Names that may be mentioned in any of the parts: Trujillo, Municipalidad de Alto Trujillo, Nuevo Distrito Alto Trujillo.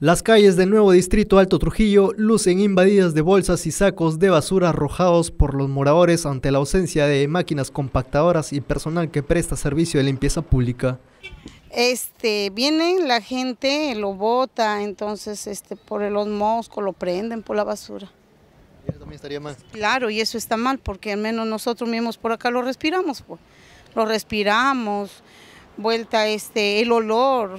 Las calles del Nuevo Distrito Alto Trujillo lucen invadidas de bolsas y sacos de basura arrojados por los moradores ante la ausencia de máquinas compactadoras y personal que presta servicio de limpieza pública. Viene la gente, lo bota, entonces por los moscos lo prenden por la basura. ¿Y eso también estaría mal? Claro, y eso está mal porque al menos nosotros mismos por acá lo respiramos, pues. Lo respiramos, vuelta el olor,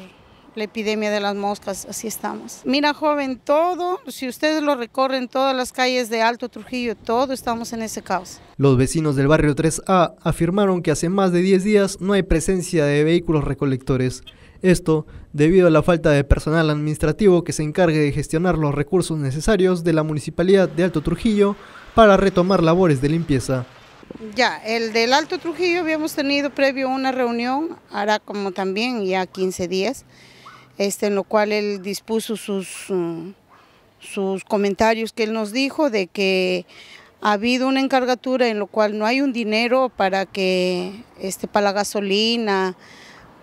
la epidemia de las moscas, así estamos. Mira, joven, todo, si ustedes lo recorren, todas las calles de Alto Trujillo, todo estamos en ese caos. Los vecinos del barrio 3A afirmaron que hace más de 10 días no hay presencia de vehículos recolectores. Esto debido a la falta de personal administrativo que se encargue de gestionar los recursos necesarios de la Municipalidad de Alto Trujillo para retomar labores de limpieza. Ya, el del Alto Trujillo habíamos tenido previo una reunión, ahora como también ya 15 días, en lo cual él dispuso sus comentarios que él nos dijo de que ha habido una encargatura en lo cual no hay un dinero para que para la gasolina,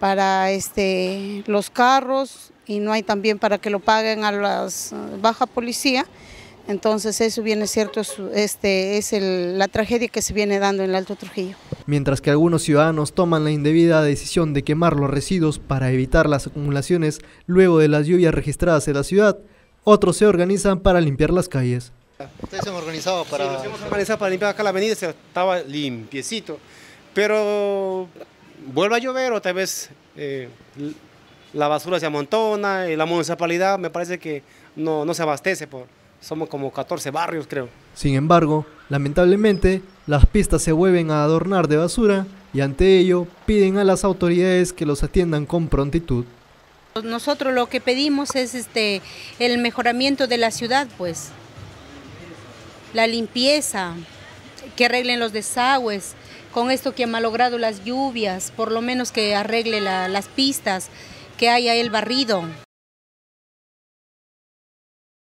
para los carros y no hay también para que lo paguen a las baja policía. Entonces eso viene cierto, es la tragedia que se viene dando en el Alto Trujillo. Mientras que algunos ciudadanos toman la indebida decisión de quemar los residuos para evitar las acumulaciones luego de las lluvias registradas en la ciudad, otros se organizan para limpiar las calles. Ustedes se han organizado para... Sí, nos hemos organizado para limpiar acá la avenida, estaba limpiecito, pero vuelve a llover o tal vez la basura se amontona y la municipalidad me parece que no se abastece por... Somos como 14 barrios, creo. Sin embargo, lamentablemente, las pistas se vuelven a adornar de basura y ante ello piden a las autoridades que los atiendan con prontitud. Nosotros lo que pedimos es el mejoramiento de la ciudad, pues. La limpieza, que arreglen los desagües, con esto que han malogrado las lluvias, por lo menos que arregle las pistas, que haya el barrido.